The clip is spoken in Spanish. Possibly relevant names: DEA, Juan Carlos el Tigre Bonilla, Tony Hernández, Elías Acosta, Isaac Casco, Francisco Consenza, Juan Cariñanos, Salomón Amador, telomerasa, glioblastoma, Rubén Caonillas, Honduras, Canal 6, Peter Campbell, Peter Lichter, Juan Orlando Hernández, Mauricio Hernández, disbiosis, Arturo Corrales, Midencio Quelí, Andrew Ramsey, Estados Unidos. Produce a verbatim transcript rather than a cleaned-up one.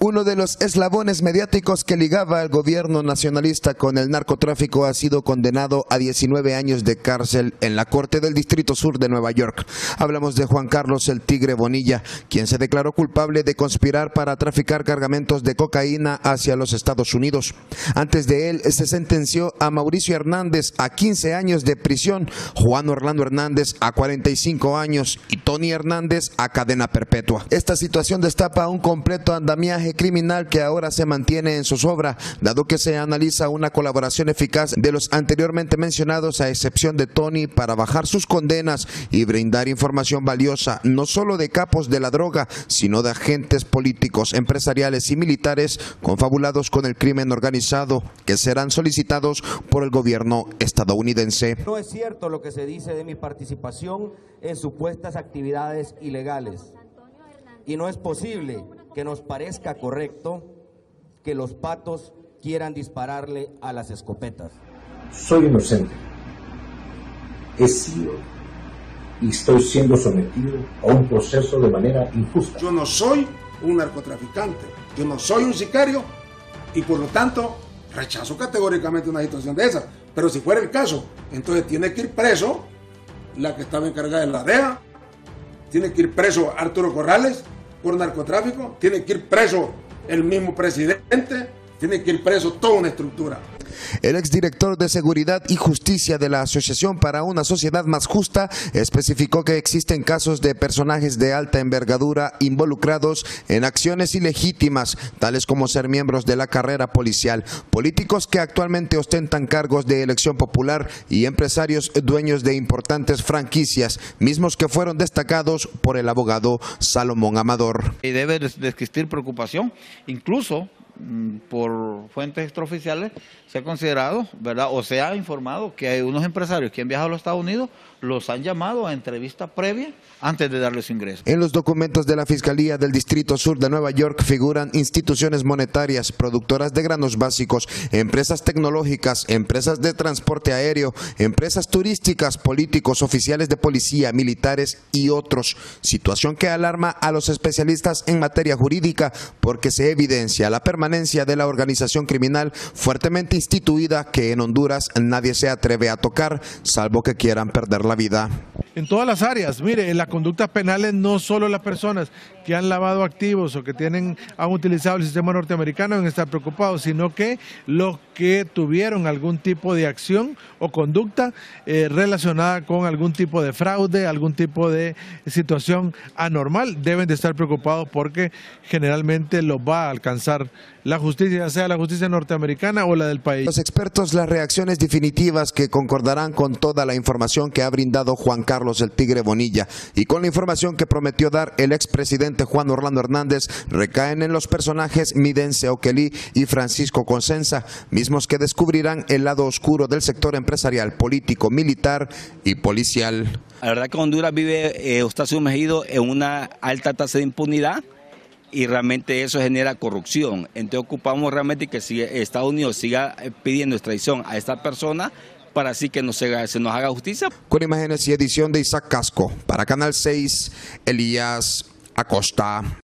Uno de los eslabones mediáticos que ligaba al gobierno nacionalista con el narcotráfico ha sido condenado a diecinueve años de cárcel en la Corte del Distrito Sur de Nueva York. Hablamos de Juan Carlos el Tigre Bonilla, quien se declaró culpable de conspirar para traficar cargamentos de cocaína hacia los Estados Unidos. Antes de él se sentenció a Mauricio Hernández a quince años de prisión, Juan Orlando Hernández a cuarenta y cinco años y Tony Hernández a cadena perpetua. Esta situación destapa un completo andamiaje criminal que ahora se mantiene en zozobra, dado que se analiza una colaboración eficaz de los anteriormente mencionados, a excepción de Tony, para bajar sus condenas y brindar información valiosa, no solo de capos de la droga, sino de agentes políticos, empresariales y militares confabulados con el crimen organizado, que serán solicitados por el gobierno estadounidense. No es cierto lo que se dice de mi participación en supuestas actividades ilegales, y no es posible que nos parezca correcto que los patos quieran dispararle a las escopetas. Soy inocente. He sido y estoy siendo sometido a un proceso de manera injusta. Yo no soy un narcotraficante, yo no soy un sicario y por lo tanto rechazo categóricamente una situación de esas. Pero si fuera el caso, entonces tiene que ir preso la que estaba encargada de la D E A, tiene que ir preso Arturo Corrales por narcotráfico, tiene que ir preso el mismo presidente, tiene que ir preso toda una estructura. El exdirector de Seguridad y Justicia de la Asociación para una Sociedad Más Justa especificó que existen casos de personajes de alta envergadura involucrados en acciones ilegítimas, tales como ser miembros de la carrera policial, políticos que actualmente ostentan cargos de elección popular y empresarios dueños de importantes franquicias, mismos que fueron destacados por el abogado Salomón Amador. Y debe existir preocupación, incluso por fuentes extraoficiales se ha considerado, ¿verdad?, o se ha informado que hay unos empresarios que han viajado a los Estados Unidos, los han llamado a entrevista previa antes de darles ingresos. En los documentos de la Fiscalía del Distrito Sur de Nueva York figuran instituciones monetarias, productoras de granos básicos, empresas tecnológicas, empresas de transporte aéreo, empresas turísticas, políticos, oficiales de policía, militares y otros. Situación que alarma a los especialistas en materia jurídica porque se evidencia la permanencia de la organización criminal fuertemente instituida que en Honduras nadie se atreve a tocar, salvo que quieran perder la vida. En todas las áreas, mire, en las conductas penales no solo las personas que han lavado activos o que tienen, han utilizado el sistema norteamericano en estar preocupados, sino que los que tuvieron algún tipo de acción o conducta eh, relacionada con algún tipo de fraude, algún tipo de situación anormal, deben de estar preocupados porque generalmente los va a alcanzar la justicia, ya sea la justicia norteamericana o la del país. Los expertos, las reacciones definitivas que concordarán con toda la información que ha brindado Juan Carlos el Tigre Bonilla y con la información que prometió dar el expresidente Juan Orlando Hernández, recaen en los personajes Midencio Quelí y Francisco Consenza, mismos que descubrirán el lado oscuro del sector empresarial, político, militar y policial. La verdad que Honduras vive eh, está sumergido en una alta tasa de impunidad, y realmente eso genera corrupción. Entonces ocupamos realmente que si Estados Unidos siga pidiendo extradición a esta persona para así que no se, se nos haga justicia. Con imágenes y edición de Isaac Casco, para Canal seis, Elías Acosta.